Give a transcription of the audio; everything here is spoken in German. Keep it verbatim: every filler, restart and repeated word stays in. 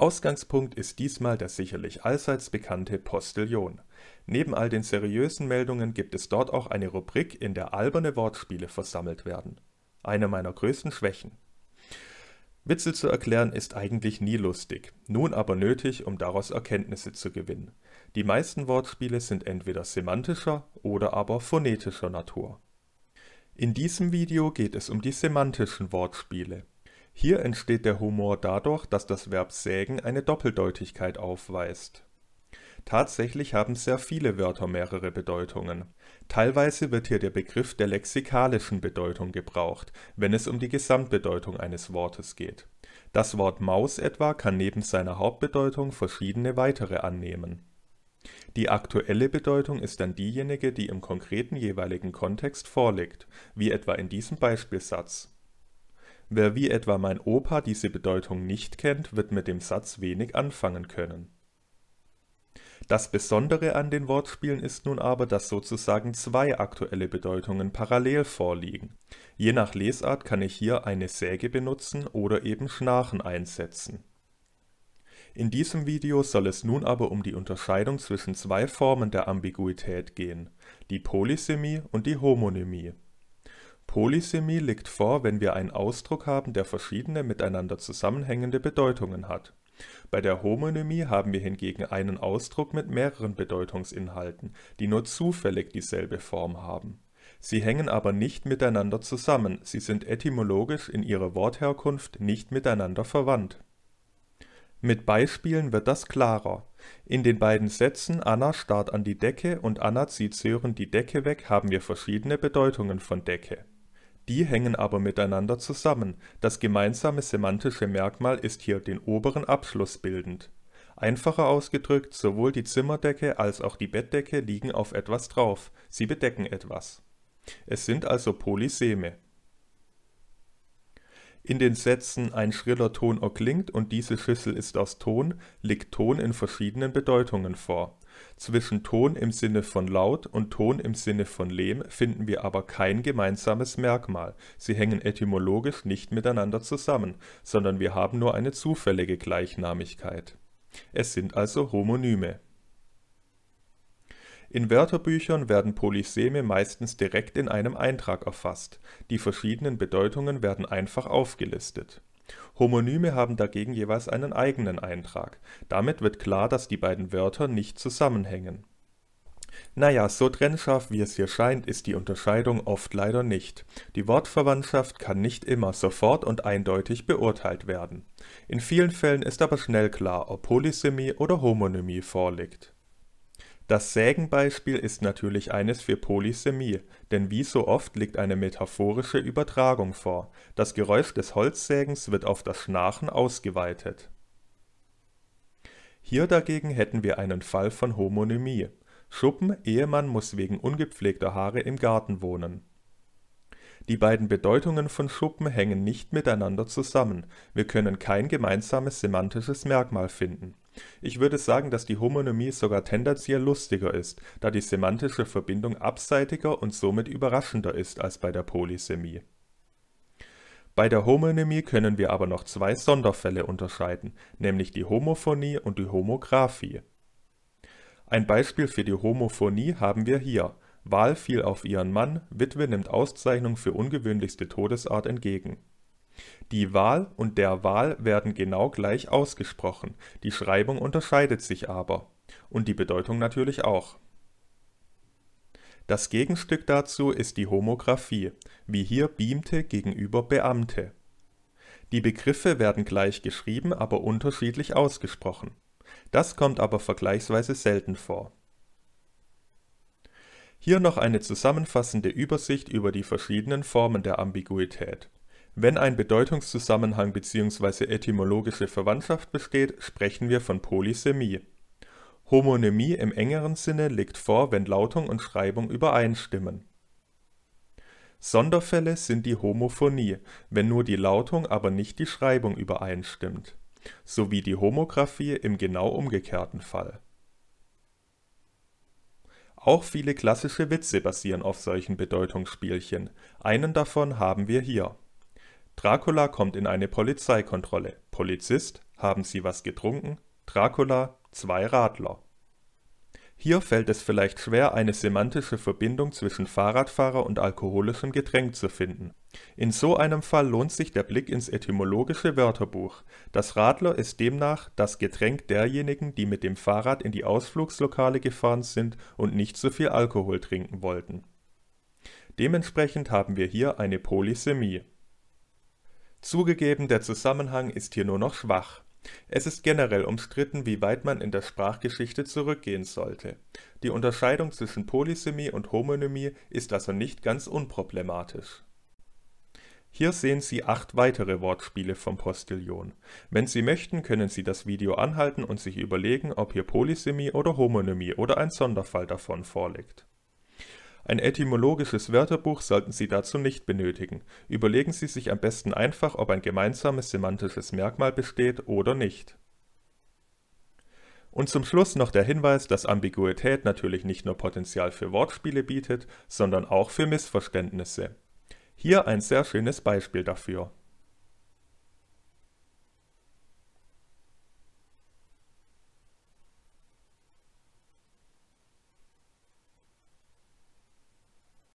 Ausgangspunkt ist diesmal das sicherlich allseits bekannte Postillon. Neben all den seriösen Meldungen gibt es dort auch eine Rubrik, in der alberne Wortspiele versammelt werden. Eine meiner größten Schwächen. Witze zu erklären ist eigentlich nie lustig, nun aber nötig, um daraus Erkenntnisse zu gewinnen. Die meisten Wortspiele sind entweder semantischer oder aber phonetischer Natur. In diesem Video geht es um die semantischen Wortspiele. Hier entsteht der Humor dadurch, dass das Verb sägen eine Doppeldeutigkeit aufweist. Tatsächlich haben sehr viele Wörter mehrere Bedeutungen. Teilweise wird hier der Begriff der lexikalischen Bedeutung gebraucht, wenn es um die Gesamtbedeutung eines Wortes geht. Das Wort Maus etwa kann neben seiner Hauptbedeutung verschiedene weitere annehmen. Die aktuelle Bedeutung ist dann diejenige, die im konkreten jeweiligen Kontext vorliegt, wie etwa in diesem Beispielsatz. Wer wie etwa mein Opa diese Bedeutung nicht kennt, wird mit dem Satz wenig anfangen können. Das Besondere an den Wortspielen ist nun aber, dass sozusagen zwei aktuelle Bedeutungen parallel vorliegen. Je nach Lesart kann ich hier eine Säge benutzen oder eben Schnarchen einsetzen. In diesem Video soll es nun aber um die Unterscheidung zwischen zwei Formen der Ambiguität gehen, die Polysemie und die Homonymie. Polysemie liegt vor, wenn wir einen Ausdruck haben, der verschiedene miteinander zusammenhängende Bedeutungen hat. Bei der Homonymie haben wir hingegen einen Ausdruck mit mehreren Bedeutungsinhalten, die nur zufällig dieselbe Form haben. Sie hängen aber nicht miteinander zusammen, sie sind etymologisch in ihrer Wortherkunft nicht miteinander verwandt. Mit Beispielen wird das klarer. In den beiden Sätzen Anna starrt an die Decke und Anna zieht Sören die Decke weg haben wir verschiedene Bedeutungen von Decke. Die hängen aber miteinander zusammen. Das gemeinsame semantische Merkmal ist hier den oberen Abschluss bildend. Einfacher ausgedrückt, sowohl die Zimmerdecke als auch die Bettdecke liegen auf etwas drauf. Sie bedecken etwas. Es sind also Polyseme. In den Sätzen ein schriller Ton erklingt und diese Schüssel ist aus Ton, liegt Ton in verschiedenen Bedeutungen vor. Zwischen Ton im Sinne von Laut und Ton im Sinne von Lehm finden wir aber kein gemeinsames Merkmal. Sie hängen etymologisch nicht miteinander zusammen, sondern wir haben nur eine zufällige Gleichnamigkeit. Es sind also Homonyme. In Wörterbüchern werden Polyseme meistens direkt in einem Eintrag erfasst. Die verschiedenen Bedeutungen werden einfach aufgelistet. Homonyme haben dagegen jeweils einen eigenen Eintrag. Damit wird klar, dass die beiden Wörter nicht zusammenhängen. Naja, so trennscharf wie es hier scheint, ist die Unterscheidung oft leider nicht. Die Wortverwandtschaft kann nicht immer sofort und eindeutig beurteilt werden. In vielen Fällen ist aber schnell klar, ob Polysemie oder Homonymie vorliegt. Das Sägenbeispiel ist natürlich eines für Polysemie, denn wie so oft liegt eine metaphorische Übertragung vor. Das Geräusch des Holzsägens wird auf das Schnarchen ausgeweitet. Hier dagegen hätten wir einen Fall von Homonymie. Schuppen, Ehemann muss wegen ungepflegter Haare im Garten wohnen. Die beiden Bedeutungen von Schuppen hängen nicht miteinander zusammen. Wir können kein gemeinsames semantisches Merkmal finden. Ich würde sagen, dass die Homonymie sogar tendenziell lustiger ist, da die semantische Verbindung abseitiger und somit überraschender ist als bei der Polysemie. Bei der Homonymie können wir aber noch zwei Sonderfälle unterscheiden, nämlich die Homophonie und die Homographie. Ein Beispiel für die Homophonie haben wir hier. Wahl fiel auf ihren Mann, Witwe nimmt Auszeichnung für ungewöhnlichste Todesart entgegen. Die Wahl und der Wahl werden genau gleich ausgesprochen, die Schreibung unterscheidet sich aber. Und die Bedeutung natürlich auch. Das Gegenstück dazu ist die Homographie, wie hier beamte gegenüber Beamte. Die Begriffe werden gleich geschrieben, aber unterschiedlich ausgesprochen. Das kommt aber vergleichsweise selten vor. Hier noch eine zusammenfassende Übersicht über die verschiedenen Formen der Ambiguität. Wenn ein Bedeutungszusammenhang bzw. etymologische Verwandtschaft besteht, sprechen wir von Polysemie. Homonymie im engeren Sinne liegt vor, wenn Lautung und Schreibung übereinstimmen. Sonderfälle sind die Homophonie, wenn nur die Lautung, aber nicht die Schreibung übereinstimmt, sowie die Homographie im genau umgekehrten Fall. Auch viele klassische Witze basieren auf solchen Bedeutungsspielchen. Einen davon haben wir hier. Dracula kommt in eine Polizeikontrolle. Polizist, haben Sie was getrunken? Dracula, zwei Radler. Hier fällt es vielleicht schwer, eine semantische Verbindung zwischen Fahrradfahrer und alkoholischem Getränk zu finden. In so einem Fall lohnt sich der Blick ins etymologische Wörterbuch. Das Radler ist demnach das Getränk derjenigen, die mit dem Fahrrad in die Ausflugslokale gefahren sind und nicht so viel Alkohol trinken wollten. Dementsprechend haben wir hier eine Polysemie. Zugegeben, der Zusammenhang ist hier nur noch schwach. Es ist generell umstritten, wie weit man in der Sprachgeschichte zurückgehen sollte. Die Unterscheidung zwischen Polysemie und Homonymie ist also nicht ganz unproblematisch. Hier sehen Sie acht weitere Wortspiele vom Postillon. Wenn Sie möchten, können Sie das Video anhalten und sich überlegen, ob hier Polysemie oder Homonymie oder ein Sonderfall davon vorliegt. Ein etymologisches Wörterbuch sollten Sie dazu nicht benötigen. Überlegen Sie sich am besten einfach, ob ein gemeinsames semantisches Merkmal besteht oder nicht. Und zum Schluss noch der Hinweis, dass Ambiguität natürlich nicht nur Potenzial für Wortspiele bietet, sondern auch für Missverständnisse. Hier ein sehr schönes Beispiel dafür.